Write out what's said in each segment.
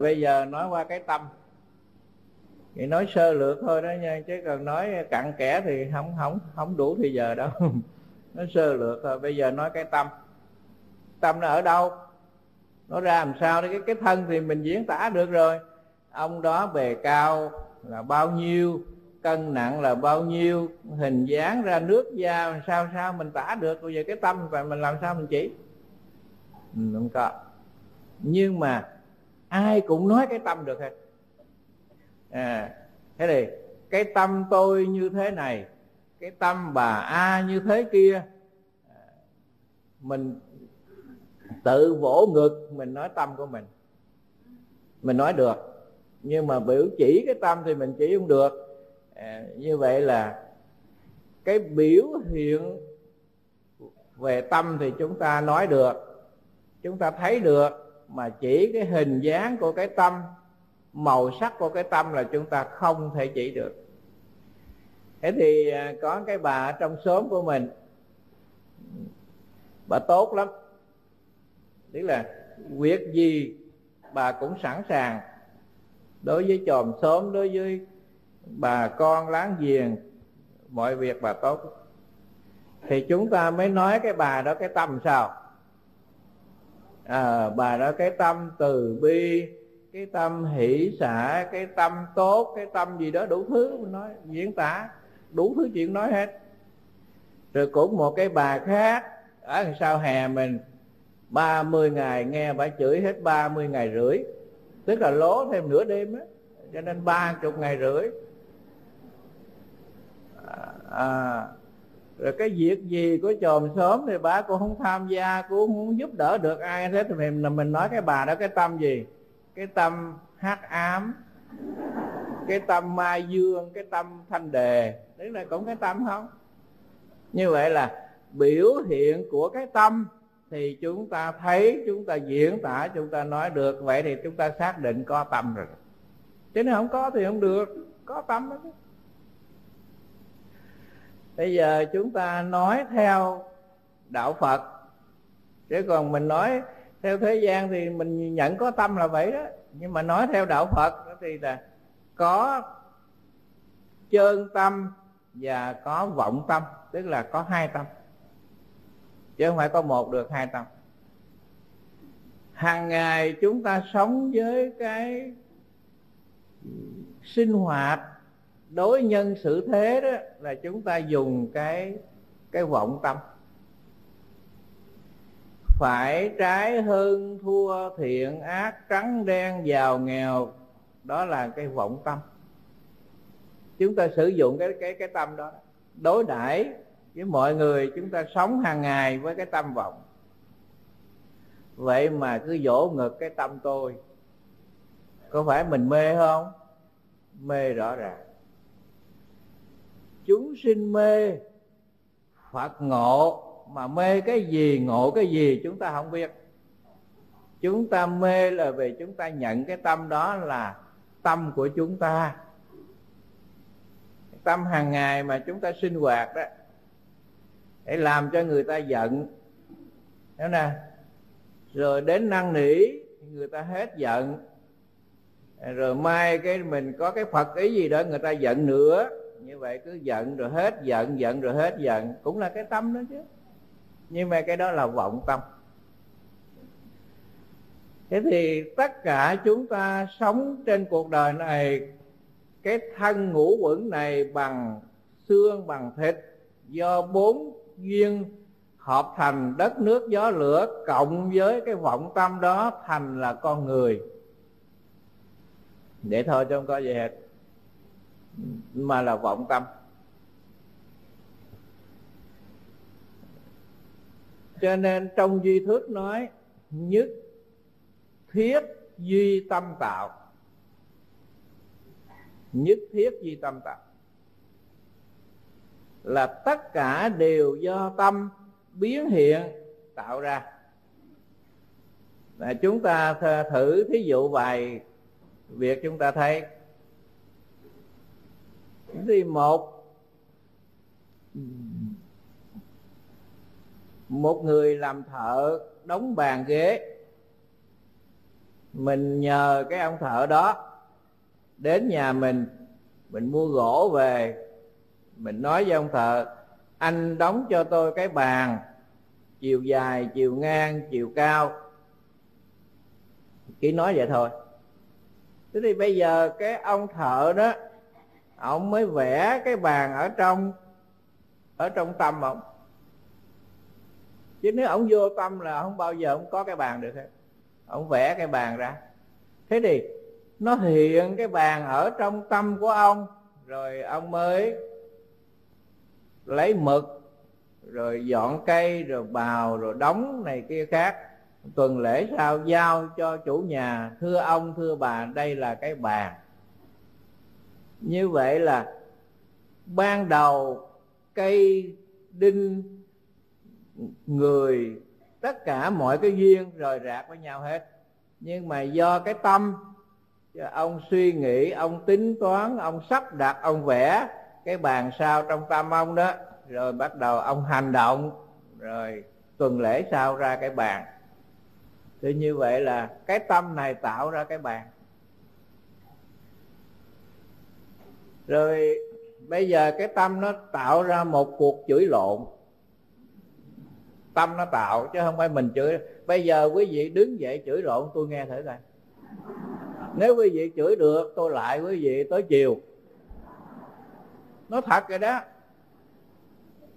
Bây giờ nói qua cái tâm, thì nói sơ lược thôi đó nha, chứ còn nói cặn kẽ thì không đủ thì giờ đâu. Nói sơ lược thôi. Bây giờ nói cái tâm. Tâm nó ở đâu, nó ra làm sao? Cái thân thì mình diễn tả được rồi. Ông đó bề cao là bao nhiêu, cân nặng là bao nhiêu, hình dáng ra nước da sao mình tả được. Bây giờ cái tâm và mình làm sao mình chỉ? Không có. Nhưng mà ai cũng nói cái tâm được hết. Thế thì cái tâm tôi như thế này, cái tâm bà A như thế kia. Mình tự vỗ ngực mình nói tâm của mình. Mình nói được, nhưng mà biểu chỉ cái tâm thì mình chỉ không được. Như vậy là cái biểu hiện về tâm thì chúng ta nói được, chúng ta thấy được, mà chỉ cái hình dáng của cái tâm, màu sắc của cái tâm là chúng ta không thể chỉ được. Thế thì có cái bà trong xóm của mình, bà tốt lắm, tức là việc gì bà cũng sẵn sàng. Đối với chòm xóm, đối với bà con láng giềng, mọi việc bà tốt. Thì chúng ta mới nói cái bà đó cái tâm sao? Bà đó cái tâm từ bi, cái tâm hỷ xả, cái tâm tốt, cái tâm gì đó đủ thứ nói, diễn tả đủ thứ chuyện nói hết. Rồi cũng một cái bà khác ở đằng sau hè mình, 30 ngày nghe bà chửi hết 30 ngày rưỡi, tức là lố thêm nửa đêm á, cho nên 30 ngày rưỡi. Rồi cái việc gì của chòm xóm thì bà cũng không tham gia, cũng không giúp đỡ được ai. Thế thì mình nói cái bà đó cái tâm gì? Cái tâm hắc ám, cái tâm mai dương, cái tâm thanh đề, tức là cũng cái tâm không. Như vậy là biểu hiện của cái tâm thì chúng ta thấy, chúng ta diễn tả, chúng ta nói được. Vậy thì chúng ta xác định có tâm rồi. Chứ nếu không có thì không được, có tâm đó. Bây giờ chúng ta nói theo đạo Phật, chứ còn mình nói theo thế gian thì mình nhận có tâm là vậy đó. Nhưng mà nói theo đạo Phật thì là có chơn tâm và có vọng tâm, tức là có hai tâm, chứ không phải có một được, hai tâm. Hàng ngày chúng ta sống với cái sinh hoạt đối nhân xử thế đó, là chúng ta dùng cái vọng tâm. Phải trái hơn thua, thiện ác, trắng đen, giàu nghèo, đó là cái vọng tâm. Chúng ta sử dụng cái tâm đó đối đãi với mọi người. Chúng ta sống hàng ngày với cái tâm vọng. Vậy mà cứ vỗ ngực cái tâm tôi, có phải mình mê không? Mê rõ ràng. Chúng sinh mê, Phật ngộ. Mà mê cái gì, ngộ cái gì chúng ta không biết. Chúng ta mê là vì chúng ta nhận cái tâm đó là tâm của chúng ta. Tâm hàng ngày mà chúng ta sinh hoạt đó, để làm cho người ta giận, hiểu nè. Rồi đến năn nỉ, người ta hết giận. Rồi mai cái mình có cái Phật ý gì đó, người ta giận nữa. Như vậy cứ giận rồi hết giận, giận rồi hết giận, cũng là cái tâm đó chứ. Nhưng mà cái đó là vọng tâm. Thế thì tất cả chúng ta sống trên cuộc đời này, cái thân ngũ uẩn này bằng xương bằng thịt, do bốn duyên hợp thành đất nước gió lửa, cộng với cái vọng tâm đó thành là con người. Để thôi chứ không có gì hết, mà là vọng tâm. Cho nên trong duy thuyết nói nhất thiết duy tâm tạo. Nhất thiết duy tâm tạo là tất cả đều do tâm biến hiện tạo ra. Chúng ta thử thí dụ vài việc chúng ta thấy. Thì một người làm thợ đóng bàn ghế, mình nhờ cái ông thợ đó đến nhà mình mua gỗ về, mình nói với ông thợ: anh đóng cho tôi cái bàn chiều dài, chiều ngang, chiều cao. Chỉ nói vậy thôi. Thế thì bây giờ cái ông thợ đó, ông mới vẽ cái bàn ở trong tâm ông. Chứ nếu ông vô tâm là không bao giờ ông có cái bàn được hết. Ông vẽ cái bàn ra. Thế thì nó hiện cái bàn ở trong tâm của ông, rồi ông mới lấy mực, rồi dọn cây, rồi bào, rồi đóng này kia khác. Tuần lễ sau giao cho chủ nhà: thưa ông, thưa bà, đây là cái bàn. Như vậy là ban đầu cây, đinh, người, tất cả mọi cái duyên rời rạc với nhau hết. Nhưng mà do cái tâm, ông suy nghĩ, ông tính toán, ông sắp đặt, ông vẽ cái bàn sao trong tâm ông đó, rồi bắt đầu ông hành động, rồi tuần lễ sau ra cái bàn. Thì như vậy là cái tâm này tạo ra cái bàn. Rồi bây giờ cái tâm nó tạo ra một cuộc chửi lộn. Tâm nó tạo chứ không phải mình chửi. Bây giờ quý vị đứng dậy chửi lộn tôi nghe thử coi. Nếu quý vị chửi được tôi lại quý vị tới chiều. Nó thật rồi đó.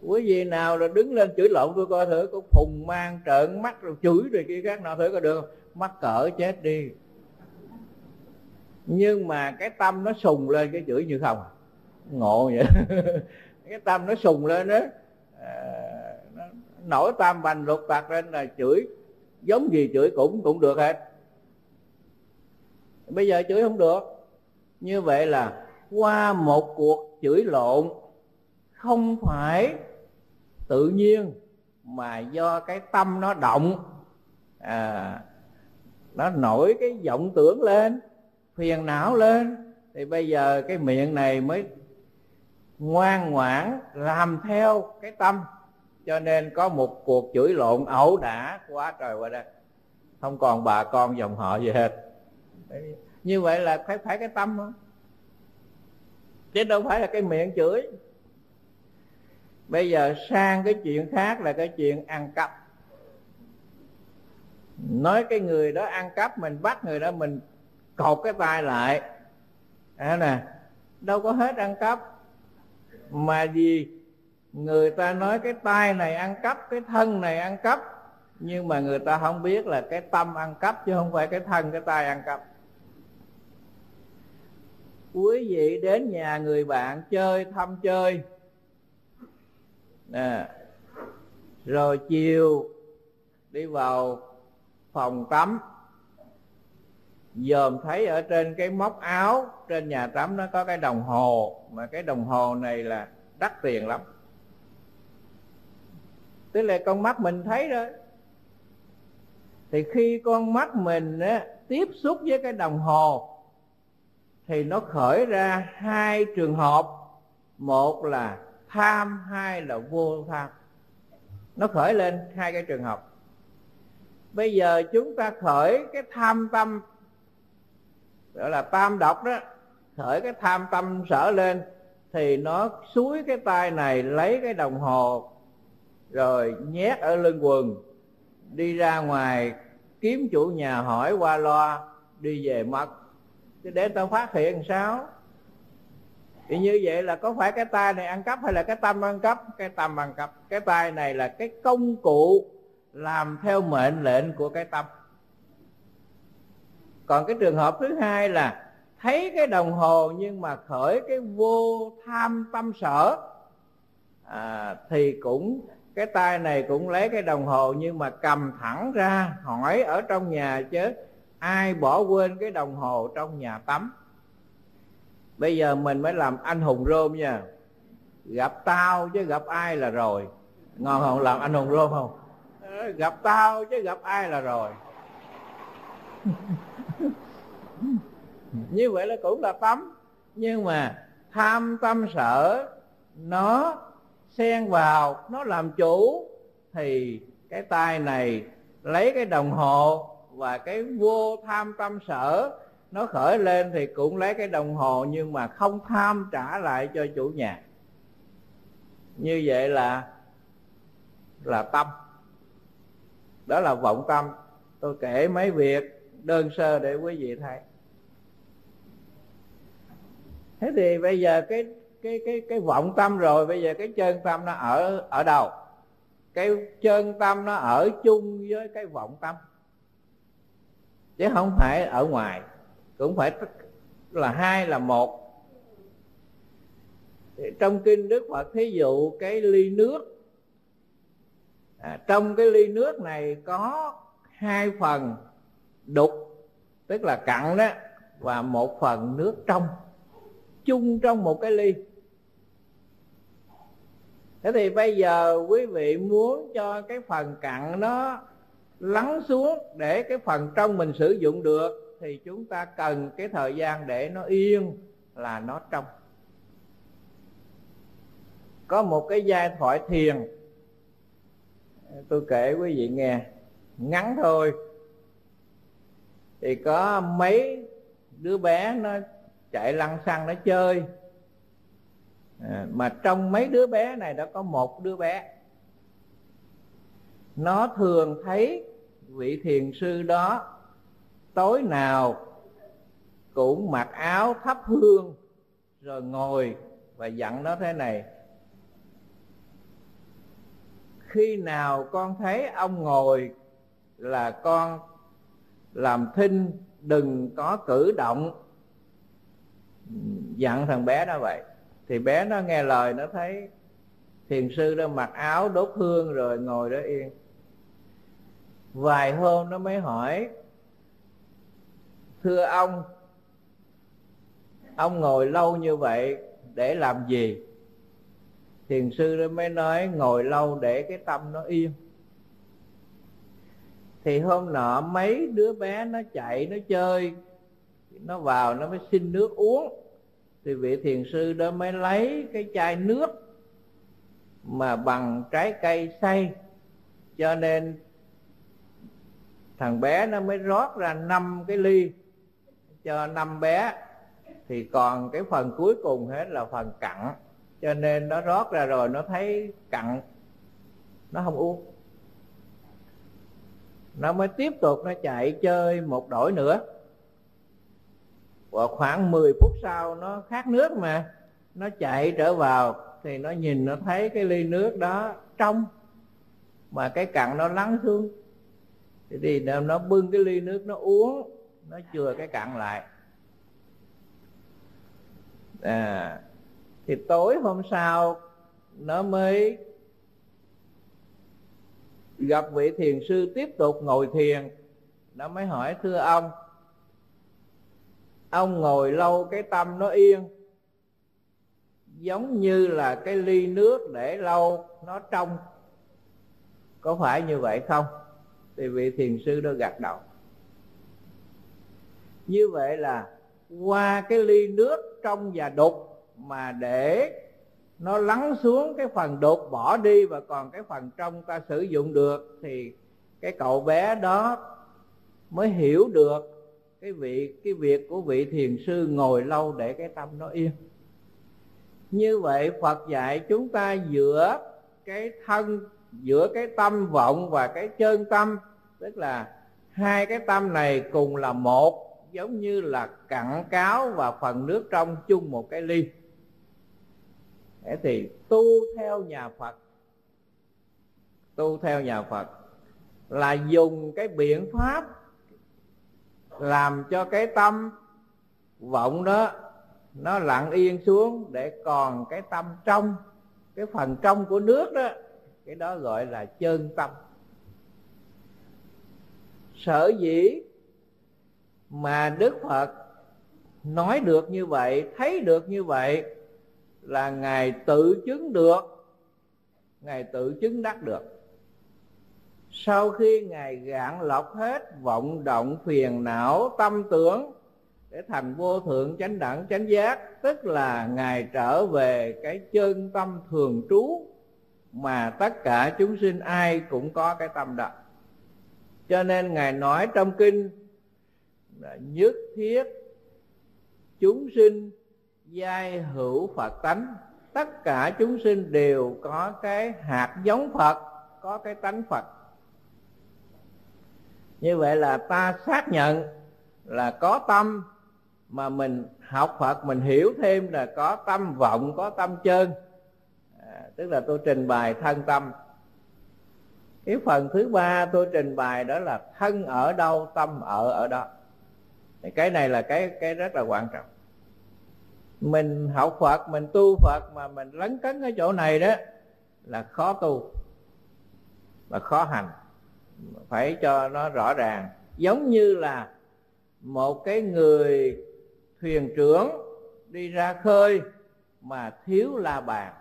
Quý vị nào là đứng lên chửi lộn tôi coi thử, có phùng mang trợn mắt rồi chửi rồi kia khác nào thử coi được không? Mắc cỡ chết đi. Nhưng mà cái tâm nó sùng lên cái chửi như không. Ngộ vậy. Cái tâm nó sùng lên đó, nó nổi tam bành lục tạc lên là chửi. Giống gì chửi cũng được hết. Bây giờ chửi không được. Như vậy là qua một cuộc chửi lộn không phải tự nhiên mà do cái tâm nó động, nó nổi cái vọng tưởng lên, phiền não lên. Thì bây giờ cái miệng này mới ngoan ngoãn làm theo cái tâm. Cho nên có một cuộc chửi lộn ẩu đả quá trời qua đây, không còn bà con dòng họ gì hết. Như vậy là phải cái tâm đó, chứ đâu phải là cái miệng chửi. Bây giờ sang cái chuyện khác là cái chuyện ăn cắp. Nói cái người đó ăn cắp, mình bắt người đó mình cột cái tay lại. Nè, đâu có hết ăn cắp. Mà vì người ta nói cái tay này ăn cắp, cái thân này ăn cắp, nhưng mà người ta không biết là cái tâm ăn cắp chứ không phải cái thân cái tay ăn cắp. Quý vị đến nhà người bạn chơi, thăm chơi nè, rồi chiều đi vào phòng tắm, dòm thấy ở trên cái móc áo trên nhà tắm nó có cái đồng hồ. Mà cái đồng hồ này là đắt tiền lắm, tức là con mắt mình thấy rồi. Thì khi con mắt mình tiếp xúc với cái đồng hồ thì nó khởi ra hai trường hợp. Một là tham, hai là vô tham. Nó khởi lên hai cái trường hợp. Bây giờ chúng ta khởi cái tham tâm, gọi là tam độc đó. Khởi cái tham tâm sở lên thì nó xúi cái tay này lấy cái đồng hồ, rồi nhét ở lưng quần, đi ra ngoài kiếm chủ nhà hỏi qua loa, đi về mất. Chứ để tao phát hiện sao? Thì như vậy là có phải cái tay này ăn cắp hay là cái tâm ăn cắp? Cái tâm ăn cắp. Cái tay này là cái công cụ làm theo mệnh lệnh của cái tâm. Còn cái trường hợp thứ hai là thấy cái đồng hồ nhưng mà khởi cái vô tham tâm sở, thì cũng cái tay này cũng lấy cái đồng hồ nhưng mà cầm thẳng ra hỏi ở trong nhà chứ ai bỏ quên cái đồng hồ trong nhà tắm. Bây giờ mình mới làm anh hùng rôm nha. Gặp tao chứ gặp ai là rồi. Ngon không? Làm anh hùng rôm không? Gặp tao chứ gặp ai là rồi. Như vậy là cũng là tắm. Nhưng mà tham tâm sở nó xen vào, nó làm chủ. Thì cái tay này lấy cái đồng hồ và cái vô tham tâm sở nó khởi lên thì cũng lấy cái đồng hồ nhưng mà không tham trả lại cho chủ nhà. Như vậy là tâm. Đó là vọng tâm. Tôi kể mấy việc đơn sơ để quý vị thấy. Thế thì bây giờ cái vọng tâm rồi, bây giờ cái chân tâm nó ở đâu? Cái chân tâm nó ở chung với cái vọng tâm, chứ không phải ở ngoài, cũng phải là hai là một. Trong kinh Đức Phật thí dụ cái ly nước, trong cái ly nước này có hai phần đục, tức là cặn đó, và một phần nước trong, chung trong một cái ly. Thế thì bây giờ quý vị muốn cho cái phần cặn nó lắng xuống để cái phần trong mình sử dụng được, thì chúng ta cần cái thời gian để nó yên, là nó trong. Có một cái giai thoại thiền, tôi kể quý vị nghe, ngắn thôi. Thì có mấy đứa bé nó chạy lăng xăng nó chơi, mà trong mấy đứa bé này đã có một đứa bé, nó thường thấy vị thiền sư đó tối nào cũng mặc áo thắp hương rồi ngồi và dặn nó thế này: khi nào con thấy ông ngồi là con làm thinh, đừng có cử động. Dặn thằng bé đó vậy. Thì bé nó nghe lời, nó thấy thiền sư đó mặc áo đốt hương rồi ngồi đó yên. Vài hôm nó mới hỏi: thưa ông ngồi lâu như vậy để làm gì? Thiền sư đó mới nói: ngồi lâu để cái tâm nó yên. Thì hôm nọ mấy đứa bé nó chạy nó chơi, nó vào nó mới xin nước uống. Thì vị thiền sư đó mới lấy cái chai nước mà bằng trái cây xay, cho nên thằng bé nó mới rót ra 5 cái ly cho 5 bé. Thì còn cái phần cuối cùng hết là phần cặn, cho nên nó rót ra rồi nó thấy cặn, nó không uống. Nó mới tiếp tục nó chạy chơi một đổi nữa. Và khoảng 10 phút sau nó khát nước mà, nó chạy trở vào thì nó nhìn nó thấy cái ly nước đó trong, mà cái cặn nó lắng xuống. Thì nó bưng cái ly nước nó uống, nó chừa cái cặn lại. Thì tối hôm sau nó mới gặp vị thiền sư tiếp tục ngồi thiền. Nó mới hỏi: thưa ông ngồi lâu cái tâm nó yên, giống như là cái ly nước để lâu nó trong, có phải như vậy không? Thì vị thiền sư đó gật đầu. Như vậy là qua cái ly nước trong và đục mà để nó lắng xuống, cái phần đục bỏ đi và còn cái phần trong ta sử dụng được, thì cái cậu bé đó mới hiểu được cái việc của vị thiền sư ngồi lâu để cái tâm nó yên. Như vậy Phật dạy chúng ta giữa cái thân, giữa cái tâm vọng và cái chân tâm, tức là hai cái tâm này cùng là một, giống như là cặn cáo và phần nước trong chung một cái ly. Thế thì tu theo nhà Phật là dùng cái biện pháp làm cho cái tâm vọng đó nó lặng yên xuống, để còn cái tâm trong, cái phần trong của nước đó, cái đó gọi là chân tâm. Sở dĩ mà Đức Phật nói được như vậy, thấy được như vậy, là Ngài tự chứng được, Ngài tự chứng đắc được. Sau khi Ngài gạn lọc hết vọng động phiền não tâm tưởng để thành vô thượng chánh đẳng chánh giác, tức là Ngài trở về cái chân tâm thường trú mà tất cả chúng sinh ai cũng có cái tâm đó. Cho nên Ngài nói trong kinh là nhất thiết chúng sinh giai hữu Phật tánh. Tất cả chúng sinh đều có cái hạt giống Phật, có cái tánh Phật. Như vậy là ta xác nhận là có tâm, mà mình học Phật mình hiểu thêm là có tâm vọng, có tâm chơn, tức là tôi trình bày thân tâm. Cái phần thứ ba tôi trình bày đó là thân ở đâu, tâm ở đó. Thì cái này là cái rất là quan trọng. Mình học Phật, mình tu Phật mà mình lấn cấn ở chỗ này đó là khó tu, là khó hành. Phải cho nó rõ ràng. Giống như là một cái người thuyền trưởng đi ra khơi mà thiếu la bàn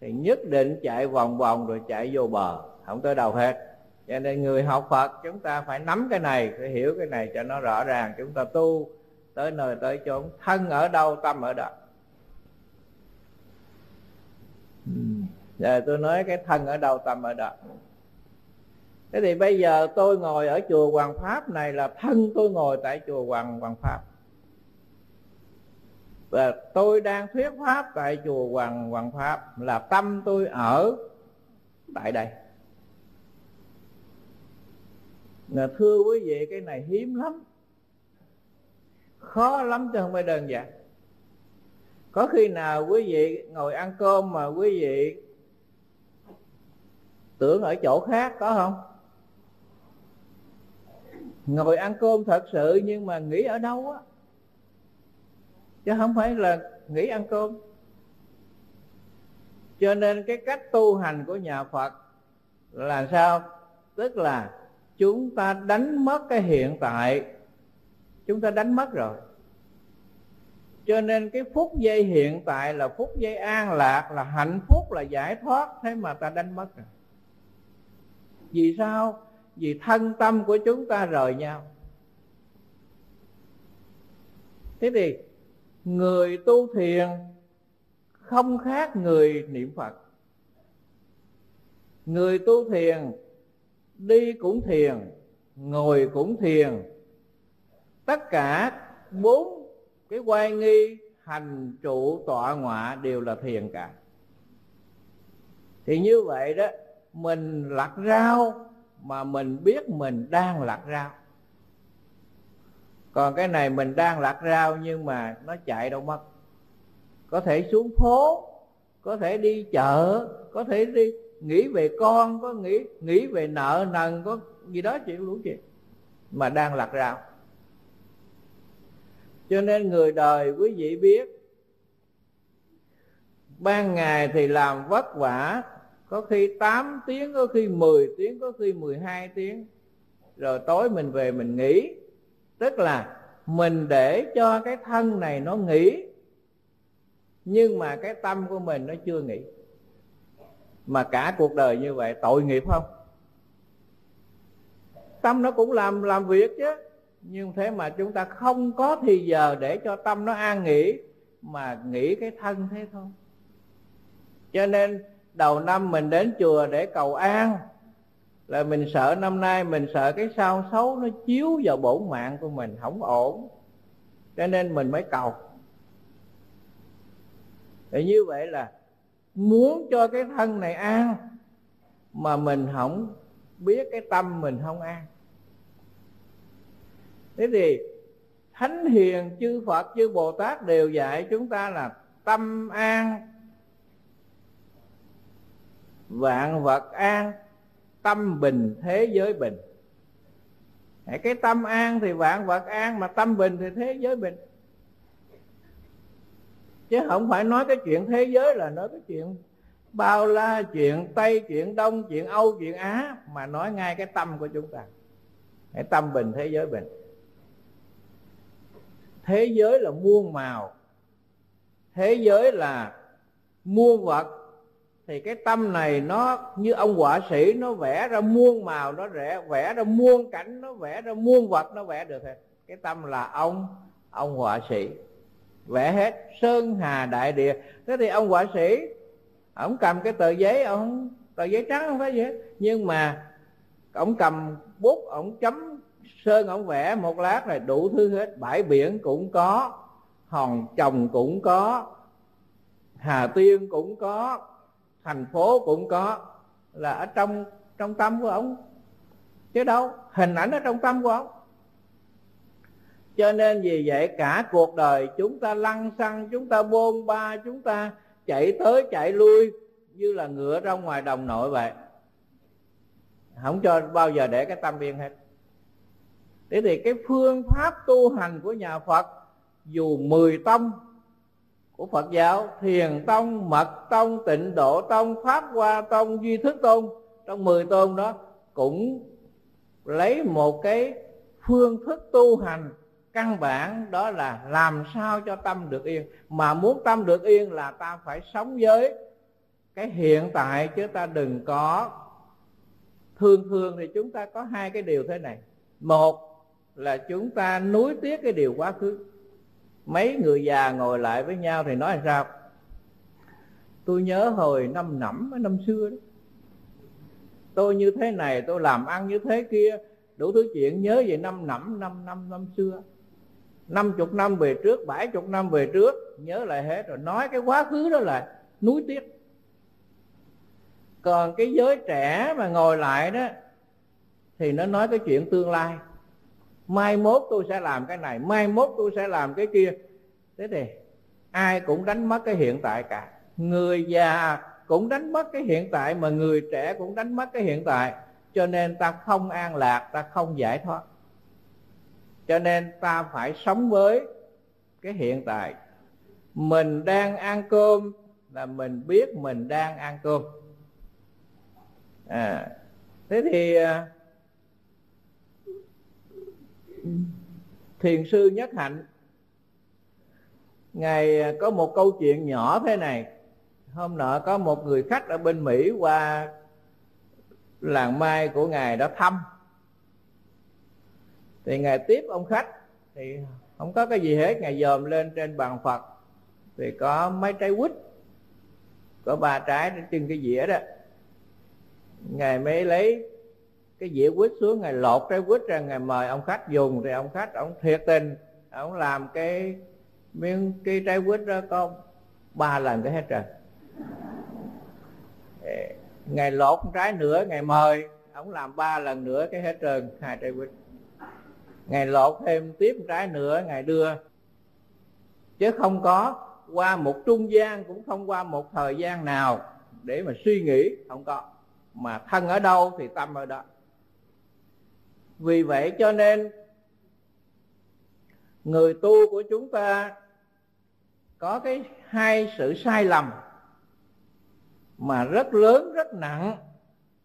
thì nhất định chạy vòng vòng rồi chạy vô bờ, không tới đâu hết. Cho nên người học Phật chúng ta phải nắm cái này, phải hiểu cái này cho nó rõ ràng. Chúng ta tu tới nơi tới chốn, thân ở đâu tâm ở đó. Rồi tôi nói cái thân ở đâu tâm ở đó. Thế thì bây giờ tôi ngồi ở chùa Hoàng Pháp này là thân tôi ngồi tại chùa Hoàng Pháp. Và tôi đang thuyết pháp tại chùa Hoàng Pháp là tâm tôi ở tại đây. Là thưa quý vị, cái này hiếm lắm, khó lắm chứ không phải đơn giản. Có khi nào quý vị ngồi ăn cơm mà quý vị tưởng ở chỗ khác, có không? Ngồi ăn cơm thật sự nhưng mà nghĩ ở đâu á, chứ không phải là nghĩ ăn cơm. Cho nên cái cách tu hành của nhà Phật là sao? Tức là chúng ta đánh mất cái hiện tại. Chúng ta đánh mất rồi. Cho nên cái phút giây hiện tại là phút giây an lạc, là hạnh phúc, là giải thoát. Thế mà ta đánh mất rồi. Vì sao? Vì thân tâm của chúng ta rời nhau. Thế thì người tu thiền không khác người niệm Phật. Người tu thiền đi cũng thiền, ngồi cũng thiền. Tất cả 4 cái quay nghi hành trụ tọa ngọa đều là thiền cả. Thì như vậy đó, mình lặt rau mà mình biết mình đang lặt rau. Còn cái này mình đang lặt rau nhưng mà nó chạy đâu mất. Có thể xuống phố, có thể đi chợ, có thể đi nghĩ về con, có nghĩ về nợ nần, có gì đó chuyện đủ chuyện mà đang lặt rau. Cho nên người đời quý vị biết, ban ngày thì làm vất vả, có khi 8 tiếng, có khi 10 tiếng, có khi 12 tiếng. Rồi tối mình về mình nghỉ. Tức là mình để cho cái thân này nó nghỉ, nhưng mà cái tâm của mình nó chưa nghỉ. Mà cả cuộc đời như vậy tội nghiệp không? Tâm nó cũng làm việc chứ, nhưng thế mà chúng ta không có thì giờ để cho tâm nó an nghỉ, mà nghỉ cái thân thế thôi. Cho nên đầu năm mình đến chùa để cầu an là mình sợ năm nay, mình sợ cái sao xấu nó chiếu vào bổn mạng của mình không ổn, cho nên mình mới cầu. Thì như vậy là muốn cho cái thân này an mà mình không biết cái tâm mình không an. Thế thì thánh hiền, chư Phật, chư Bồ Tát đều dạy chúng ta là tâm an, vạn vật an, tâm bình, thế giới bình. Cái tâm an thì vạn vật an, mà tâm bình thì thế giới bình. Chứ không phải nói cái chuyện thế giới là nói cái chuyện bao la, chuyện Tây, chuyện Đông, chuyện Âu, chuyện Á, mà nói ngay cái tâm của chúng ta. Cái tâm bình, thế giới bình. Thế giới là muôn màu, thế giới là muôn vật. Thì cái tâm này nó như ông họa sĩ, nó vẽ ra muôn màu, nó vẽ ra muôn cảnh, nó vẽ ra muôn vật, nó vẽ được hết. Cái tâm là ông họa sĩ, vẽ hết sơn hà đại địa. Thế thì ông họa sĩ, ông cầm cái tờ giấy trắng không phải gì hết, nhưng mà ông cầm bút, ổng chấm sơn, ổng vẽ một lát này đủ thứ hết. Bãi biển cũng có, hòn chồng cũng có, Hà Tiên cũng có, thành phố cũng có. Là ở trong tâm của ổng, chứ đâu hình ảnh ở trong tâm của ổng. Cho nên vì vậy cả cuộc đời chúng ta lăng xăng, chúng ta bôn ba, chúng ta chạy tới chạy lui như là ngựa ra ngoài đồng nội vậy, không cho bao giờ để cái tâm yên hết. Thế thì cái phương pháp tu hành của nhà Phật, dù 10 tông của Phật giáo, Thiền tông, Mật tông, Tịnh độ tông, Pháp hoa tông, Duy thức tông, trong 10 tông đó cũng lấy một cái phương thức tu hành căn bản, đó là làm sao cho tâm được yên. Mà muốn tâm được yên là ta phải sống với cái hiện tại, chứ ta đừng có thường thì chúng ta có hai cái điều thế này. Một là chúng ta nuối tiếc cái điều quá khứ. Mấy người già ngồi lại với nhau thì nói là sao? Tôi nhớ hồi năm xưa đó, tôi như thế này, tôi làm ăn như thế kia, đủ thứ chuyện nhớ về năm xưa. 50 năm về trước, 70 năm về trước, nhớ lại hết rồi, nói cái quá khứ đó là nuối tiếc. Còn cái giới trẻ mà ngồi lại đó thì nó nói cái chuyện tương lai. Mai mốt tôi sẽ làm cái này, mai mốt tôi sẽ làm cái kia. Thế thì ai cũng đánh mất cái hiện tại cả. Người già cũng đánh mất cái hiện tại, mà người trẻ cũng đánh mất cái hiện tại. Cho nên ta không an lạc, ta không giải thoát. Cho nên ta phải sống với cái hiện tại. Mình đang ăn cơm là mình biết mình đang ăn cơm. Thế thì Thiền sư Nhất Hạnh, ngài có một câu chuyện nhỏ thế này. Hôm nọ có một người khách ở bên Mỹ qua làng Mai của ngài đã thăm, thì ngài tiếp ông khách thì không có cái gì hết. Ngài dòm lên trên bàn Phật thì có mấy trái quýt, có 3 trái trên cái dĩa đó. Ngài mới lấy cái dĩa quýt xuống, ngài lột trái quýt ra, ngài mời ông khách dùng. Thì ông khách ông thiệt tình, ông làm cái miếng cái trái quýt đó có 3 lần cái hết trơn. Ngài lột trái nữa, ngài mời ông làm 3 lần nữa cái hết trơn 2 trái quýt. Ngài lột thêm tiếp trái nữa, ngài đưa, chứ không có qua một trung gian, cũng không qua một thời gian nào để mà suy nghĩ, không có. Mà thân ở đâu thì tâm ở đó. Vì vậy cho nên người tu của chúng ta có cái hai sự sai lầm mà rất lớn, rất nặng,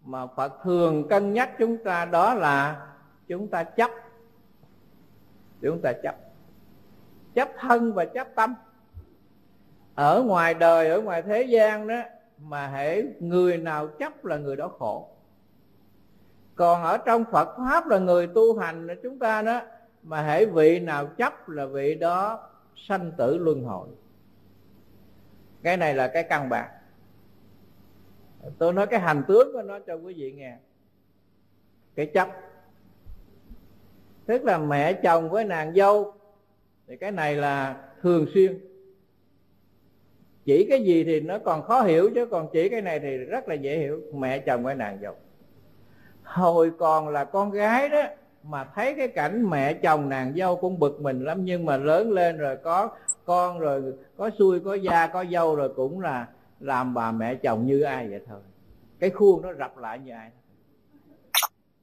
mà Phật thường cân nhắc chúng ta, đó là chúng ta chấp thân và chấp tâm. Ở ngoài đời, ở ngoài thế gian đó, mà hễ người nào chấp là người đó khổ. Còn ở trong Phật Pháp là người tu hành của chúng ta đó, mà hễ vị nào chấp là vị đó sanh tử luân hồi. Cái này là cái căn bản. Tôi nói cái hành tướng của nó cho quý vị nghe. Cái chấp, tức là mẹ chồng với nàng dâu, thì cái này là thường xuyên. Chỉ cái gì thì nó còn khó hiểu, chứ còn chỉ cái này thì rất là dễ hiểu. Mẹ chồng với nàng dâu, hồi còn là con gái đó mà thấy cái cảnh mẹ chồng nàng dâu cũng bực mình lắm. Nhưng mà lớn lên rồi, có con rồi, có xuôi có gia có dâu rồi, cũng là làm bà mẹ chồng như ai vậy thôi. Cái khuôn nó rập lại như ai,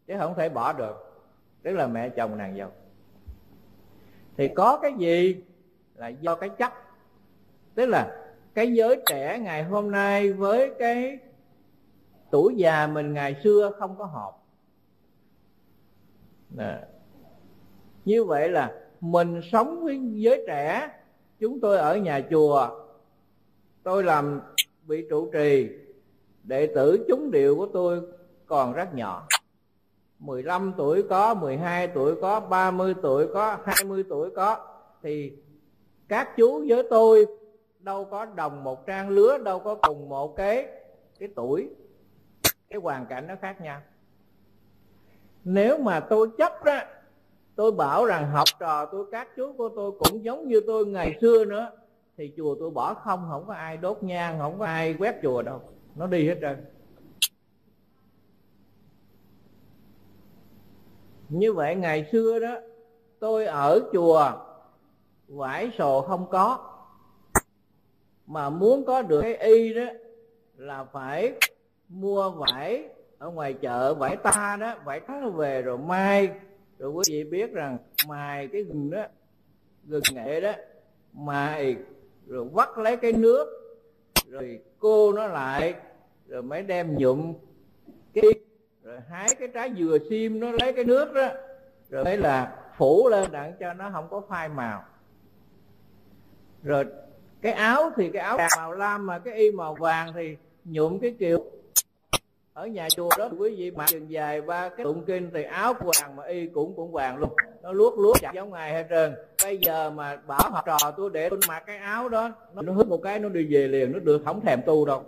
chứ không thể bỏ được. Tức là mẹ chồng nàng dâu, thì có cái gì là do cái chấp. Tức là cái giới trẻ ngày hôm nay với cái tuổi già mình ngày xưa không có hợp. Như vậy là mình sống với giới trẻ. Chúng tôi ở nhà chùa, tôi làm vị trụ trì, đệ tử chúng điệu của tôi còn rất nhỏ. 15 tuổi có, 12 tuổi có, 30 tuổi có, 20 tuổi có. Thì các chú với tôi đâu có đồng một trang lứa, đâu có cùng một cái tuổi, cái hoàn cảnh nó khác nhau. Nếu mà tôi chấp ra, tôi bảo rằng học trò tôi, các chú của tôi cũng giống như tôi ngày xưa nữa, thì chùa tôi bỏ không, không có ai đốt nhang, không có ai quét chùa đâu, nó đi hết trơn. Như vậy ngày xưa đó, tôi ở chùa vải sồ không có, mà muốn có được cái y đó là phải mua vải ở ngoài chợ, vải ta đó, vải tháo về rồi mai. Rồi quý vị biết rằng mài cái gừng đó, gừng nghệ đó, mài rồi vắt lấy cái nước, rồi cô nó lại, rồi mới đem nhuộm cái, rồi hái cái trái dừa xiêm nó lấy cái nước đó, rồi mới là phủ lên đặng cho nó không có phai màu. Rồi cái áo thì cái áo màu lam, mà cái y màu vàng thì nhuộm cái kiều. Ở nhà chùa đó quý vị mặc chừng dài ba cái tụng kinh thì áo vàng mà y cũng vàng luôn, nó luốt luốt chặt giống ngày hết trơn. Bây giờ mà bảo học trò tôi để tôi mặc cái áo đó, nó hít một cái nó đi về liền, nó được không thèm tu đâu,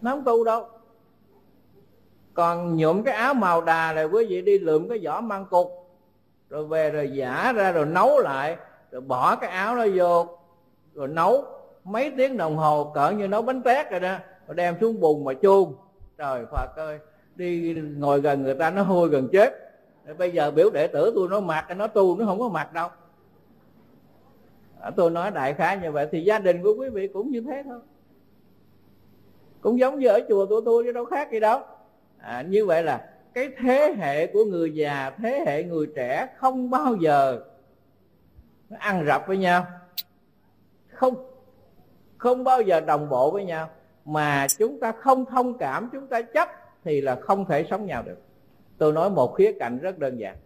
nó không tu đâu. Còn nhuộm cái áo màu đà này, quý vị đi lượm cái vỏ măng cục rồi về rồi giả ra rồi nấu lại, rồi bỏ cái áo nó vô rồi nấu mấy tiếng đồng hồ, cỡ như nấu bánh tét rồi đó, rồi đem xuống bùn mà chôn. Trời Phật ơi, đi ngồi gần người ta nó hôi gần chết. Bây giờ biểu đệ tử tôi nó mặc, nó tu, nó không có mặc đâu. Tôi nói đại khái như vậy, thì gia đình của quý vị cũng như thế thôi, cũng giống như ở chùa của tôi chứ đâu khác gì đâu. Như vậy là cái thế hệ của người già, thế hệ người trẻ không bao giờ nó ăn rập với nhau, không bao giờ đồng bộ với nhau. Mà chúng ta không thông cảm, chúng ta chấp thì là không thể sống nhau được. Tôi nói một khía cạnh rất đơn giản,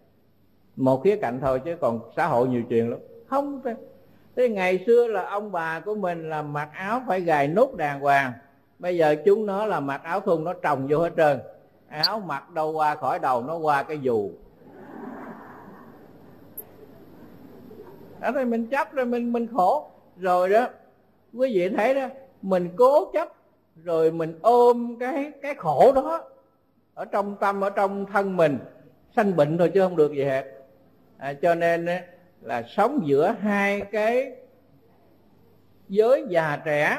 một khía cạnh thôi, chứ còn xã hội nhiều chuyện lắm. Không, thế ngày xưa là ông bà của mình là mặc áo phải gài nút đàng hoàng, bây giờ chúng nó là mặc áo thun, nó trồng vô hết trơn. Áo mặc đâu qua khỏi đầu, nó qua cái dù. Đó thì mình chấp rồi mình khổ. Rồi đó, quý vị thấy đó, mình cố chấp rồi mình ôm cái khổ đó ở trong tâm, ở trong thân mình, sanh bệnh thôi chứ không được gì hết. Cho nên là sống giữa hai cái giới già trẻ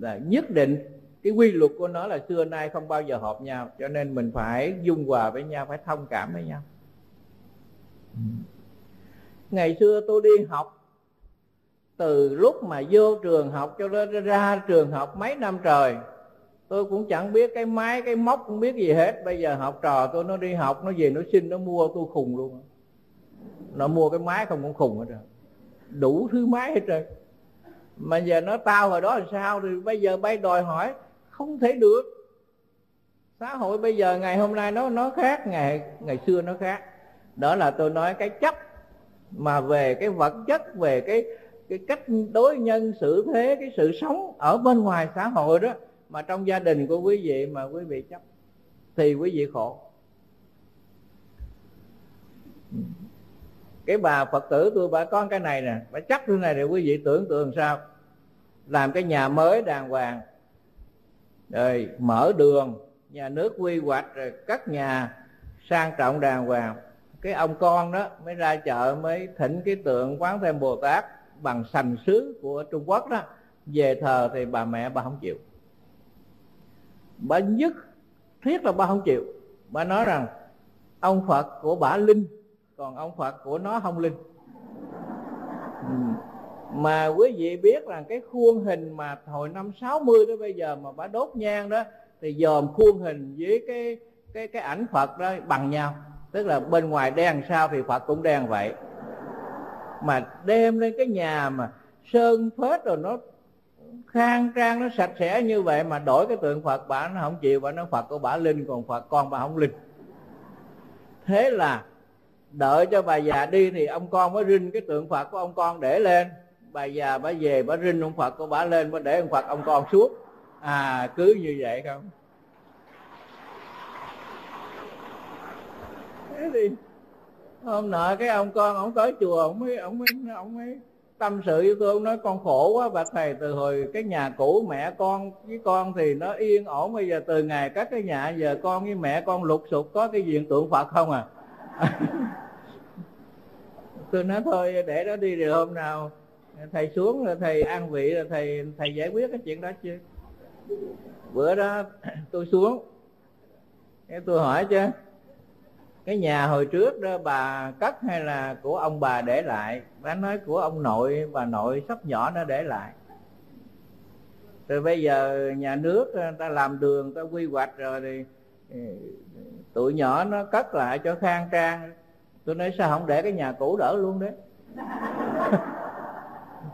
là nhất định cái quy luật của nó là xưa nay không bao giờ hợp nhau, cho nên mình phải dung hòa với nhau, phải thông cảm với nhau. Ngày xưa tôi đi học, từ lúc mà vô trường học cho đến ra trường học mấy năm trời, tôi cũng chẳng biết cái máy, cái móc, không biết gì hết. Bây giờ học trò tôi nó đi học, nó về nó xin, nó mua, tôi khùng luôn. Nó mua cái máy không cũng khùng hết rồi, đủ thứ máy hết rồi. Mà giờ nó tao hồi đó làm sao, thì bây giờ bay đòi hỏi, không thể được. Xã hội bây giờ ngày hôm nay nó khác, ngày xưa nó khác. Đó là tôi nói cái chấp, mà về cái vật chất, về cái cách đối nhân xử thế, cái sự sống ở bên ngoài xã hội đó, mà trong gia đình của quý vị mà quý vị chấp thì quý vị khổ. Cái bà Phật tử tôi, bà con cái này nè, bà chấp cái này, để quý vị tưởng tượng sao, làm cái nhà mới đàng hoàng, rồi mở đường, nhà nước quy hoạch, rồi cất nhà sang trọng đàng hoàng. Cái ông con đó mới ra chợ mới thỉnh cái tượng Quán Thế Bồ Tát bằng sành sứ của Trung Quốc đó về thờ, thì bà mẹ bà không chịu, bà nhất thiết là bà không chịu. Bà nói rằng ông Phật của bà linh, còn ông Phật của nó không linh. Mà quý vị biết rằng cái khuôn hình mà hồi năm 60 tới bây giờ mà bà đốt nhang đó, thì dòm khuôn hình với cái ảnh Phật đó bằng nhau, tức là bên ngoài đen sao thì Phật cũng đen vậy. Mà đem lên cái nhà mà sơn phết rồi nó khang trang, nó sạch sẽ như vậy mà đổi cái tượng Phật, bà nó không chịu. Bà nói Phật của bà linh, còn Phật con bà không linh. Thế là đợi cho bà già đi thì ông con mới rinh cái tượng Phật của ông con để lên. Bà già bà về bà rinh ông Phật của bà lên, bà để ông Phật ông con suốt. Cứ như vậy không. Thế thì hôm nọ cái ông con ổng tới chùa, ổng mới tâm sự với tôi, ông nói con khổ quá bạch thầy, từ hồi cái nhà cũ mẹ con với con thì nó yên ổn, bây giờ từ ngày các cái nhà giờ con với mẹ con lục sục có cái diện tượng Phật không à. Tôi nói thôi để đó đi, rồi hôm nào thầy xuống là thầy an vị, là thầy giải quyết cái chuyện đó chứ. Bữa đó tôi xuống tôi hỏi chứ cái nhà hồi trước đó bà cất hay là của ông bà để lại? Bà nói của ông nội, bà nội sắp nhỏ nó để lại. Rồi bây giờ nhà nước ta làm đường, ta quy hoạch rồi thì tụi nhỏ nó cất lại cho khang trang. Tôi nói sao không để cái nhà cũ đỡ luôn đấy.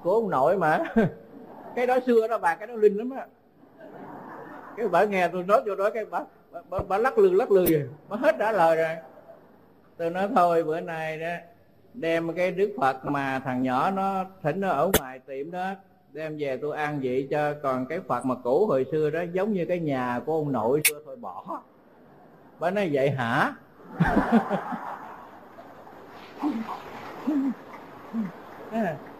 Của ông nội mà. Cái đó xưa đó bà, cái đó linh lắm á. Cái bà nghe tôi nói vô đó cái bà lắc lư vậy, bà hết đã lời rồi. Tôi nói thôi bữa nay đó đem cái Đức Phật mà thằng nhỏ nó thỉnh nó ở ngoài tiệm đó đem về tôi an vị cho, còn cái Phật mà cũ hồi xưa đó giống như cái nhà của ông nội xưa thôi bỏ. Bà nói vậy hả?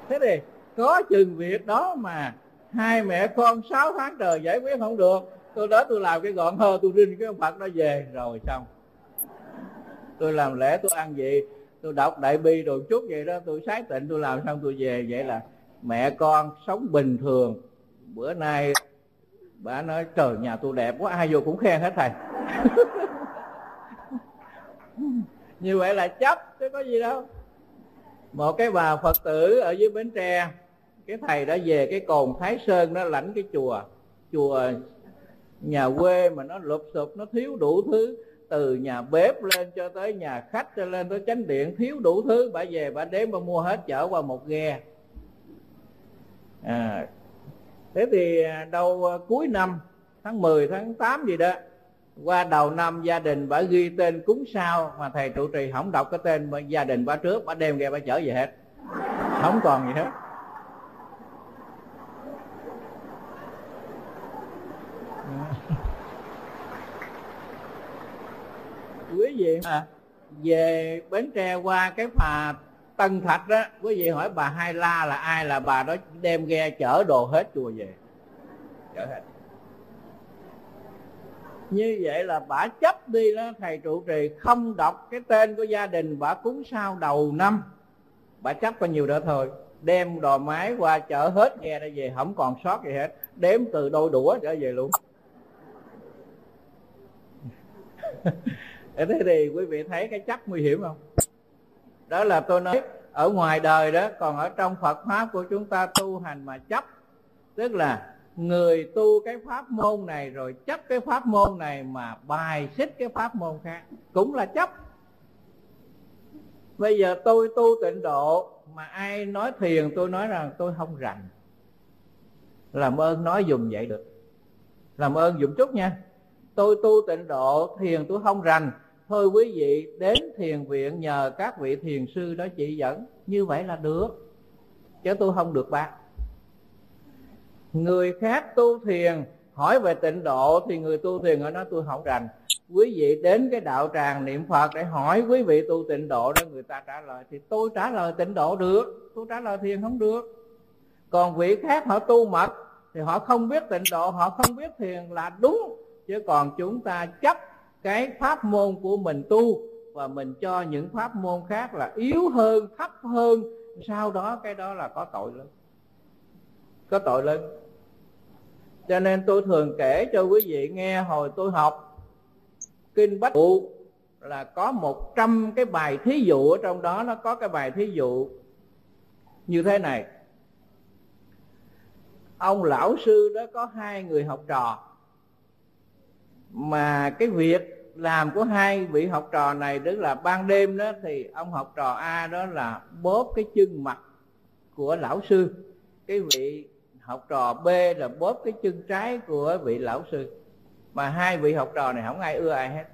Thế thì có chừng việc đó mà hai mẹ con 6 tháng trời giải quyết không được. Tôi đó tôi làm cái gọn hơ, tôi rinh cái ông Phật nó về rồi xong. Tôi làm lễ tôi ăn gì, tôi đọc Đại Bi rồi chút vậy đó, tôi sái tịnh tôi làm xong tôi về. Vậy là mẹ con sống bình thường. Bữa nay bà nói trời nhà tôi đẹp quá, ai vô cũng khen hết thầy. Như vậy là chấp chứ có gì đâu. Một cái bà Phật tử ở dưới Bến Tre, cái thầy đã về cái cồn Thái Sơn nó lãnh cái chùa nhà quê mà nó lụp xụp, nó thiếu đủ thứ, từ nhà bếp lên cho tới nhà khách cho lên tới chánh điện, thiếu đủ thứ. Bà về bà đếm bà mua hết chở qua một ghe. Thế thì đầu cuối năm tháng 10 tháng 8 gì đó qua đầu năm, gia đình bà ghi tên cúng sao mà thầy trụ trì không đọc cái tên gia đình bà trước, bà đem ghe bà chở về hết, không còn gì hết. Quý vị về Bến Tre qua cái phà Tân Thạch đó, quý vị hỏi bà Hai La là ai là bà đó đem ghe chở đồ hết chùa về, chở hết. Như vậy là bà chấp đi đó, thầy trụ trì không đọc cái tên của gia đình bà cúng sao đầu năm, bà chấp bao nhiêu đó thôi, đem đồ máy qua chở hết ghe ra về, không còn sót gì hết, đếm từ đôi đũa trở về luôn. Thế thì quý vị thấy cái chấp nguy hiểm không? Đó là tôi nói ở ngoài đời đó, còn ở trong Phật Pháp của chúng ta tu hành mà chấp, tức là người tu cái pháp môn này rồi chấp cái pháp môn này mà bài xích cái pháp môn khác, cũng là chấp. Bây giờ tôi tu tịnh độ mà ai nói thiền tôi nói rằng tôi không rành, làm ơn nói dùm vậy được, làm ơn dùm chút nha. Tôi tu tịnh độ thiền tôi không rành, thôi quý vị đến thiền viện nhờ các vị thiền sư đó chỉ dẫn, như vậy là được, chứ tôi không được bác. Người khác tu thiền hỏi về tịnh độ thì người tu thiền họ nói tôi không rành, quý vị đến cái đạo tràng niệm Phật để hỏi quý vị tu tịnh độ đó, người ta trả lời thì tôi trả lời tịnh độ được, tôi trả lời thiền không được. Còn vị khác họ tu mật thì họ không biết tịnh độ, họ không biết thiền là đúng. Chứ còn chúng ta chấp cái pháp môn của mình tu và mình cho những pháp môn khác là yếu hơn, thấp hơn, sau đó cái đó là có tội lớn, có tội lớn. Cho nên tôi thường kể cho quý vị nghe, hồi tôi học Kinh Bách Bộ là có 100 cái bài thí dụ, ở trong đó nó có cái bài thí dụ như thế này. Ông lão sư đó có 2 người học trò, mà cái việc làm của 2 vị học trò này tức là ban đêm đó thì ông học trò A đó là bóp cái chân mặt của lão sư, cái vị học trò B là bóp cái chân trái của vị lão sư, mà 2 vị học trò này không ai ưa ai hết.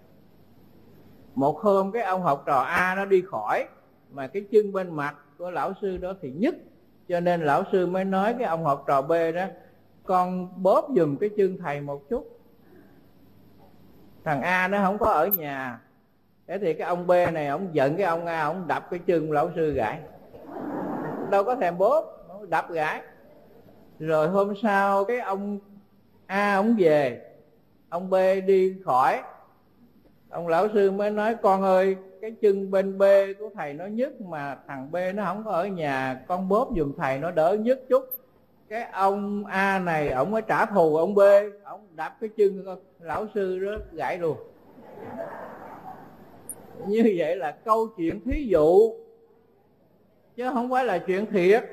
Một hôm cái ông học trò A nó đi khỏi mà cái chân bên mặt của lão sư đó thì nhức, cho nên lão sư mới nói cái ông học trò B đó, con bóp giùm cái chân thầy một chút. Thằng A nó không có ở nhà, thế thì cái ông B này ông giận cái ông A, ông đập cái chân lão sư gãi, đâu có thèm bóp. đập gãi. Rồi hôm sau cái ông A ông về, ông B đi khỏi, ông lão sư mới nói con ơi, cái chân bên B của thầy nó nhức mà thằng B nó không có ở nhà, con bóp giùm thầy nó đỡ nhức chút. Cái ông A này ổng mới trả thù ông B, ổng đạp cái chân lão sư đó gãy luôn. Như vậy là câu chuyện thí dụ chứ không phải là chuyện thiệt,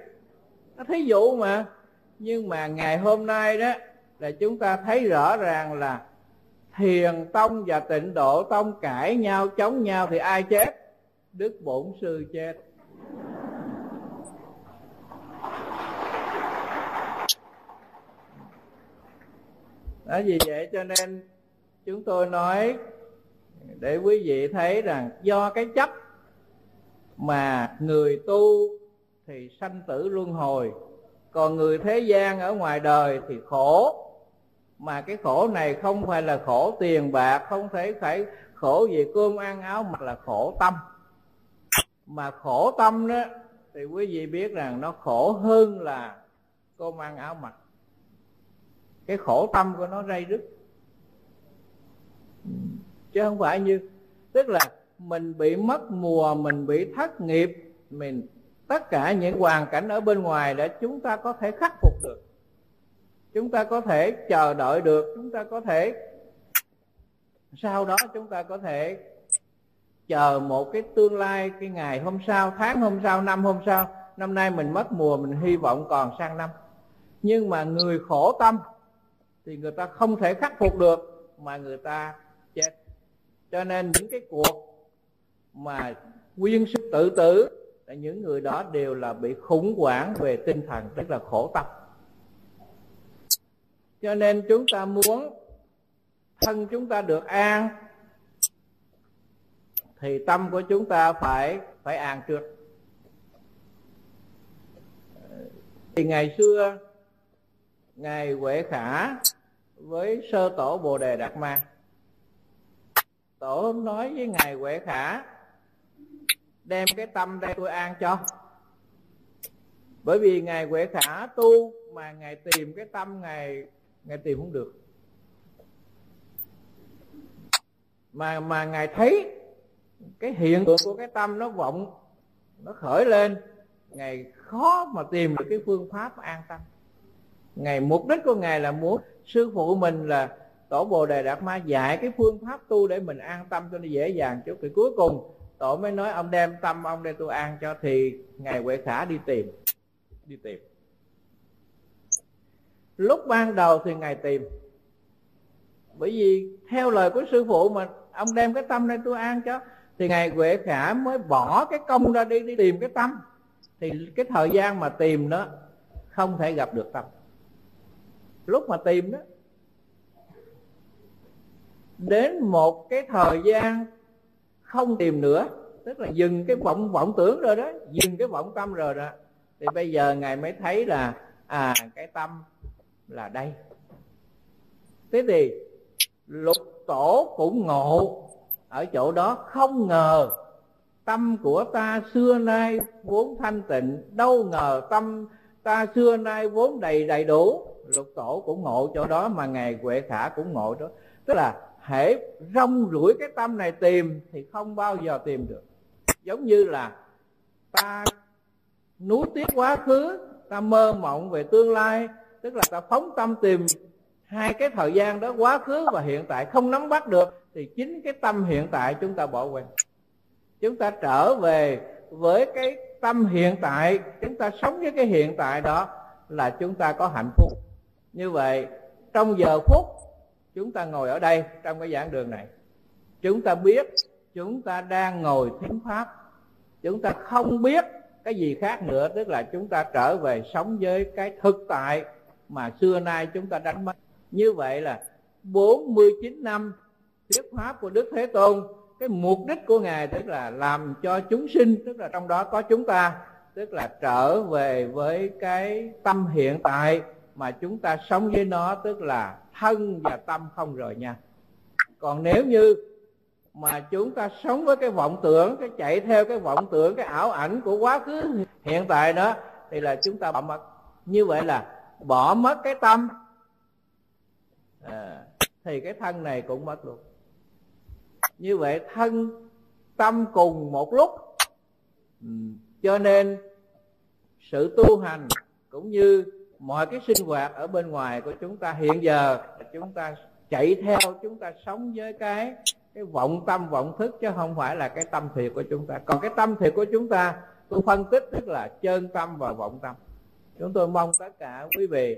nó thí dụ mà. Nhưng mà ngày hôm nay đó là chúng ta thấy rõ ràng là Thiền tông và Tịnh độ tông cãi nhau chống nhau thì ai chết? Đức Bổn Sư chết. Đó, vì vậy cho nên chúng tôi nói để quý vị thấy rằng do cái chấp mà người tu thì sanh tử luân hồi, còn người thế gian ở ngoài đời thì khổ. Mà cái khổ này không phải là khổ tiền bạc, không thể phải khổ về cơm ăn áo mặc, là khổ tâm. Mà khổ tâm đó thì quý vị biết rằng nó khổ hơn là cơm ăn áo mặc. Cái khổ tâm của nó ray rứt, chứ không phải như, tức là mình bị mất mùa, mình bị thất nghiệp, mình tất cả những hoàn cảnh ở bên ngoài để chúng ta có thể khắc phục được, chúng ta có thể chờ đợi được, chúng ta có thể sau đó chúng ta có thể chờ một cái tương lai, cái ngày hôm sau, tháng hôm sau, năm hôm sau. Năm nay mình mất mùa, mình hy vọng còn sang năm. Nhưng mà người khổ tâm thì người ta không thể khắc phục được mà người ta chết. Cho nên những cái cuộc mà quyên sức tự tử, những người đó đều là bị khủng hoảng về tinh thần, tức là khổ tâm. Cho nên chúng ta muốn thân chúng ta được an thì tâm của chúng ta phải an trước. Thì ngày xưa Ngài Huệ Khả với Sơ Tổ Bồ Đề Đạt Ma, Tổ nói với Ngài Huệ Khả đem cái tâm đây tôi an cho. Bởi vì Ngài Huệ Khả tu mà Ngài tìm cái tâm, Ngài tìm không được. Mà Ngài thấy cái hiện tượng của cái tâm nó vọng, nó khởi lên, Ngài khó mà tìm được cái phương pháp an tâm. Ngài mục đích của Ngài là muốn sư phụ mình là Tổ Bồ Đề Đạt Ma dạy cái phương pháp tu để mình an tâm cho nó dễ dàng chút. Thì cuối cùng Tổ mới nói ông đem tâm ông đây tôi an cho. Thì Ngài Huệ Khả đi tìm. Lúc ban đầu thì Ngài tìm, bởi vì theo lời của sư phụ mà ông đem cái tâm đây tôi an cho, thì Ngài Huệ Khả mới bỏ cái công ra đi tìm cái tâm. Thì cái thời gian mà tìm đó không thể gặp được tâm. Lúc mà tìm đó, đến một cái thời gian không tìm nữa, tức là dừng cái vọng tưởng rồi đó, dừng cái vọng tâm rồi đó, thì bây giờ Ngài mới thấy là cái tâm là đây. Thế thì Lục Tổ cũng ngộ ở chỗ đó, không ngờ tâm của ta xưa nay vốn thanh tịnh, đâu ngờ tâm ta xưa nay vốn đầy đủ. Lục Tổ cũng ngộ chỗ đó, mà Ngài Huệ Khả cũng ngộ đó. Tức là hễ rong ruổi cái tâm này tìm thì không bao giờ tìm được. Giống như là ta nuối tiếc quá khứ, ta mơ mộng về tương lai, tức là ta phóng tâm tìm hai cái thời gian đó, quá khứ và hiện tại, không nắm bắt được, thì chính cái tâm hiện tại chúng ta bỏ quên. Chúng ta trở về với cái tâm hiện tại, chúng ta sống với cái hiện tại đó là chúng ta có hạnh phúc. Như vậy trong giờ phút chúng ta ngồi ở đây, trong cái giảng đường này, chúng ta biết chúng ta đang ngồi thính pháp, chúng ta không biết cái gì khác nữa. Tức là chúng ta trở về sống với cái thực tại mà xưa nay chúng ta đánh mất. Như vậy là 49 năm thuyết pháp của Đức Thế Tôn, cái mục đích của Ngài tức là làm cho chúng sinh, tức là trong đó có chúng ta, tức là trở về với cái tâm hiện tại mà chúng ta sống với nó, tức là thân và tâm không rời nhau. Còn nếu như mà chúng ta sống với cái vọng tưởng, cái chạy theo cái vọng tưởng, cái ảo ảnh của quá khứ hiện tại đó, thì là chúng ta bỏ mất. Như vậy là bỏ mất cái tâm thì cái thân này cũng mất luôn. Như vậy thân tâm cùng một lúc. Cho nên sự tu hành cũng như mọi cái sinh hoạt ở bên ngoài của chúng ta hiện giờ, chúng ta chạy theo, chúng ta sống với cái vọng tâm vọng thức, chứ không phải là cái tâm thiệt của chúng ta. Còn cái tâm thiệt của chúng ta, tôi phân tích tức là chân tâm và vọng tâm. Chúng tôi mong tất cả quý vị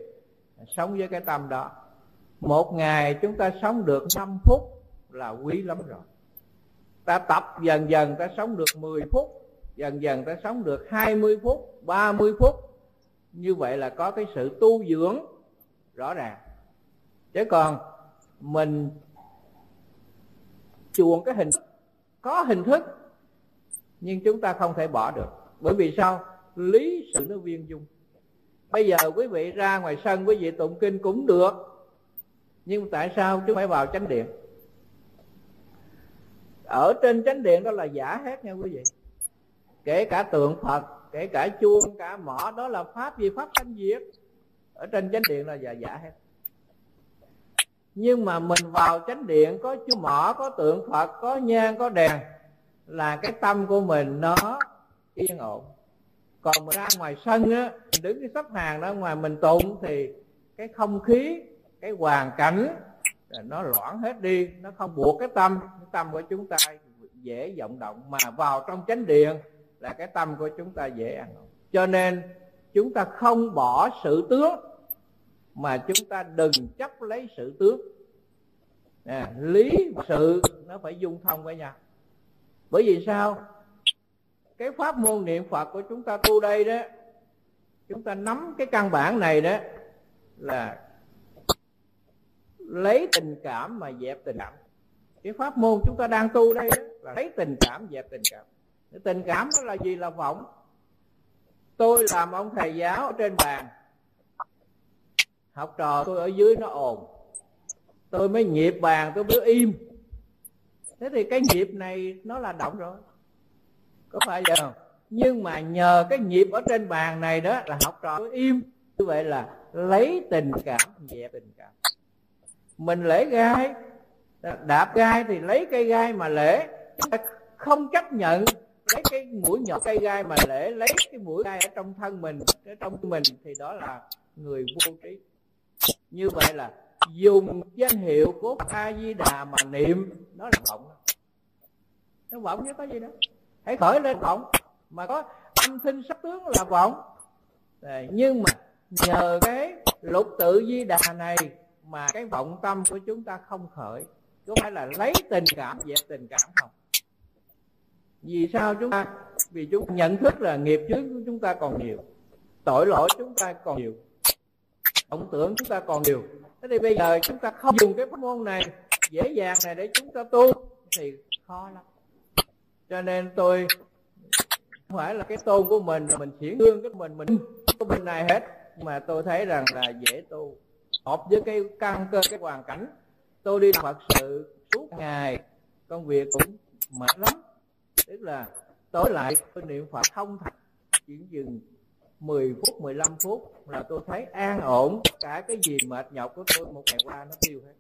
sống với cái tâm đó. Một ngày chúng ta sống được 5 phút là quý lắm rồi. Ta tập dần dần ta sống được 10 phút, dần dần ta sống được 20 phút, 30 phút. Như vậy là có cái sự tu dưỡng rõ ràng. Chứ còn mình chuộng cái hình thức, có hình thức nhưng chúng ta không thể bỏ được. Bởi vì sao? Lý sự nó viên dung. Bây giờ quý vị ra ngoài sân, quý vị tụng kinh cũng được, nhưng tại sao chúng phải vào chánh điện? Ở trên chánh điện đó là giả hết nha quý vị. Kể cả tượng Phật, kể cả chuông, cả mỏ, đó là pháp gì? Pháp sanh diệt. Ở trên chánh điện là giả hết. Nhưng mà mình vào chánh điện có chuông mỏ, có tượng Phật, có nhang, có đèn, là cái tâm của mình nó yên ổn. Còn mình ra ngoài sân á, mình đứng cái sắp hàng đó ngoài mình tụng thì cái không khí, cái hoàn cảnh nó loãng hết đi, nó không buộc cái tâm của chúng ta dễ vọng động. Mà vào trong chánh điện là cái tâm của chúng ta dễ ăn. Cho nên chúng ta không bỏ sự tướng, mà chúng ta đừng chấp lấy sự tướng. Lý và sự nó phải dung thông với nhau. Bởi vì sao? Cái pháp môn niệm Phật của chúng ta tu đây đó, chúng ta nắm cái căn bản này đó, là lấy tình cảm mà dẹp tình cảm. Cái pháp môn chúng ta đang tu đây đó, là lấy tình cảm dẹp tình cảm. Cái tình cảm đó là gì? Là vọng. Tôi làm ông thầy giáo ở trên bàn, học trò tôi ở dưới nó ồn, tôi mới nhịp bàn, tôi mới im. Thế thì cái nhịp này nó là động rồi, có phải vậy không? Nhưng mà nhờ cái nhịp ở trên bàn này đó là học trò tôi im. Như vậy là lấy tình cảm dẹp tình cảm. Mình lễ gai, đạp gai thì lấy cây gai mà lễ. Không chấp nhận lấy cái mũi nhọn cây gai mà lễ, lấy cái mũi gai ở trong thân mình, ở trong mình, thì đó là người vô trí. Như vậy là dùng danh hiệu của A Di Đà mà niệm, nó là vọng. Nó vọng chứ có gì đâu. Hãy khởi lên vọng, mà có âm thanh sắc tướng là vọng. Nhưng mà nhờ cái lục tự Di Đà này mà cái vọng tâm của chúng ta không khởi. Có phải là lấy tình cảm dẹp tình cảm không? Vì sao chúng ta? Vì chúng ta nhận thức là nghiệp chướng của chúng ta còn nhiều, tội lỗi chúng ta còn nhiều, vọng tưởng chúng ta còn nhiều. Thế thì bây giờ chúng ta không dùng cái pháp môn này dễ dàng này để chúng ta tu thì khó lắm. Cho nên tôi không phải là cái tôn của mình là mình chuyển gương cái mình của bên này hết, mà tôi thấy rằng là dễ tu, hợp với cái căn cơ, cái hoàn cảnh. Tôi đi Phật sự suốt ngày, công việc cũng mệt lắm, tức là tối lại tôi niệm Phật không thành, chỉ dừng 10 phút, 15 phút là tôi thấy an ổn. Cả cái gì mệt nhọc của tôi một ngày qua nó tiêu hết.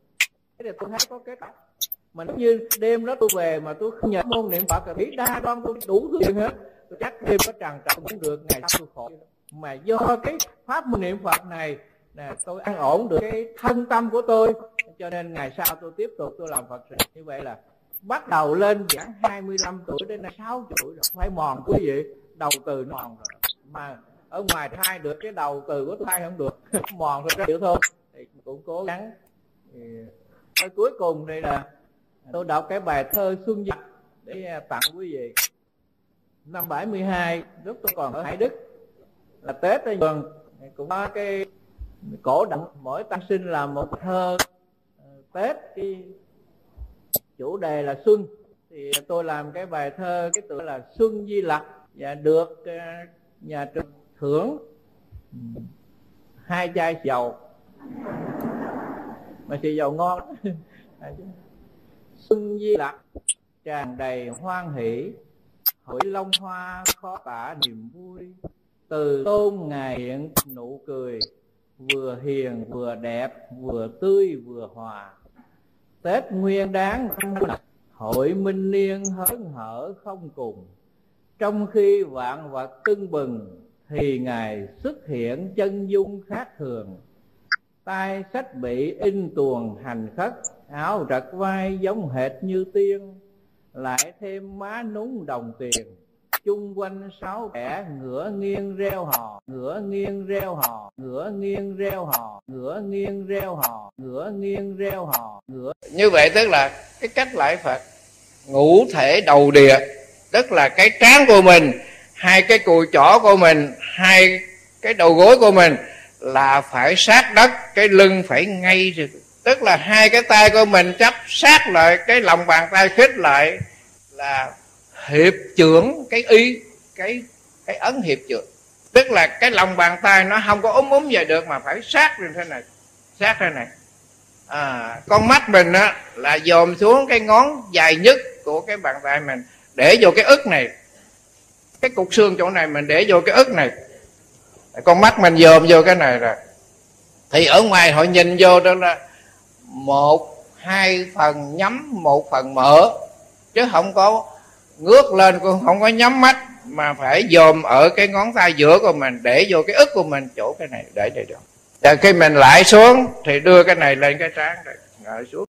Thế thì tôi thấy có kết quả. Mà nó như đêm đó tôi về mà tôi không nhận môn niệm Phật là biết đa đoan tôi đủ thứ chuyện hết. Tôi chắc đêm có tràn trọng cũng được, ngày sau tôi khổ. Mà do cái pháp môn niệm Phật này là tôi an ổn được cái thân tâm của tôi, cho nên ngày sau tôi tiếp tục tôi làm Phật sự. Như vậy là bắt đầu lên khoảng 25 tuổi đến nay 60 tuổi rồi. Phải mòn quý vị, đầu từ nó mòn rồi. Mà ở ngoài thai được cái đầu từ của thai không được, mòn rồi chịu thôi. Thì cũng cố gắng. Ở cuối cùng đây là tôi đọc cái bài thơ Xuân Dật để tặng quý vị. Năm 72 lúc tôi còn ở Hải Đức, là Tết ở vườn cũng có cái cổ động mỗi tăng sinh là một thơ Tết, cái chủ đề là xuân. Thì tôi làm cái bài thơ cái tựa là Xuân Di Lặc và được nhà trường thưởng 2 chai dầu, mà xì dầu ngon. Xuân Di Lặc tràn đầy hoan hỷ, hỡi long hoa khó tả niềm vui, Từ tôn ngài hiện nụ cười, vừa hiền vừa đẹp, vừa tươi vừa hòa. Tết nguyên đáng hội minh niên hớn hở không cùng. Trong khi vạn vật tưng bừng, thì ngài xuất hiện chân dung khác thường. Tay sách bị in tuồng hành khất, áo trật vai giống hệt như tiên, lại thêm má núng đồng tiền. Chung quanh sáu kẻ ngửa nghiêng reo hò, ngửa nghiêng reo hò, ngửa nghiêng reo hò, ngửa nghiêng reo hò, ngửa nghiêng reo hò, ngửa. Như vậy tức là cái cách lại Phật ngũ thể đầu địa, tức là cái trán của mình, hai cái cùi chỏ của mình, hai cái đầu gối của mình là phải sát đất, cái lưng phải ngay rồi. Tức là hai cái tay của mình chắp sát lại, cái lòng bàn tay khít lại là hiệp trưởng, cái y, cái ấn hiệp trưởng. Tức là cái lòng bàn tay nó không có ốm về được mà phải sát như thế này, sát thế này. Con mắt mình á, là dòm xuống cái ngón dài nhất của cái bàn tay mình, để vô cái ức này, cái cục xương chỗ này mình để vô cái ức này. Con mắt mình dòm vô cái này rồi, thì ở ngoài họ nhìn vô đó là một, hai phần nhắm, một phần mở, chứ không có ngước lên, cũng không có nhắm mắt, mà phải dòm ở cái ngón tay giữa của mình, để vô cái ức của mình, chỗ cái này để được. Rồi khi mình lại xuống thì đưa cái này lên cái trán, lại xuống.